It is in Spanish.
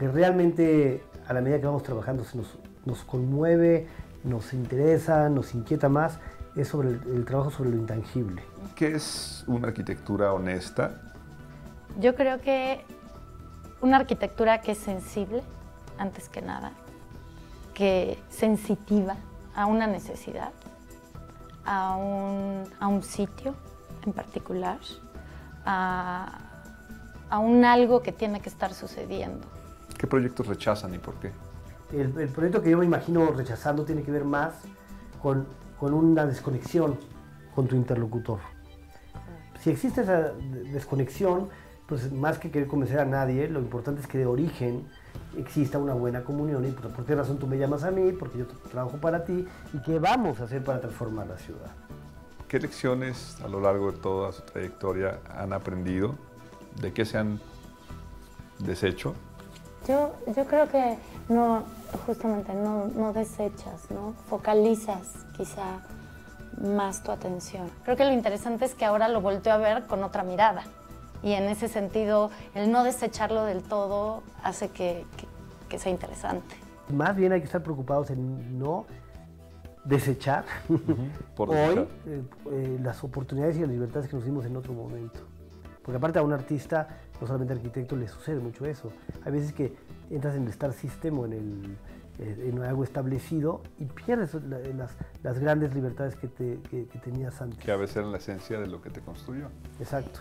porque realmente a la medida que vamos trabajando se nos conmueve, nos interesa, nos inquieta más, es sobre el trabajo sobre lo intangible. ¿Qué es una arquitectura honesta? Yo creo que una arquitectura que es sensible, antes que nada, que sensitiva a una necesidad, a un sitio en particular, a un algo que tiene que estar sucediendo. ¿Qué proyectos rechazan y por qué? El proyecto que yo me imagino rechazando tiene que ver más con una desconexión con tu interlocutor. Si existe esa desconexión, pues más que querer convencer a nadie, lo importante es que de origen exista una buena comunión y por qué razón tú me llamas a mí, porque yo trabajo para ti y qué vamos a hacer para transformar la ciudad. ¿Qué lecciones a lo largo de toda su trayectoria han aprendido? ¿De qué se han deshecho? Yo creo que no, justamente no desechas, ¿no? Focalizas quizá más tu atención. Creo que lo interesante es que ahora lo volteo a ver con otra mirada y en ese sentido el no desecharlo del todo hace que sea interesante. Más bien hay que estar preocupados en no desechar hoy las oportunidades y las libertades que nos dimos en otro momento. Porque aparte a un artista, no solamente arquitecto, le sucede mucho eso. Hay veces que entras en el star system o en algo establecido y pierdes las grandes libertades que tenías antes. Que a veces eran la esencia de lo que te construyó. Exacto.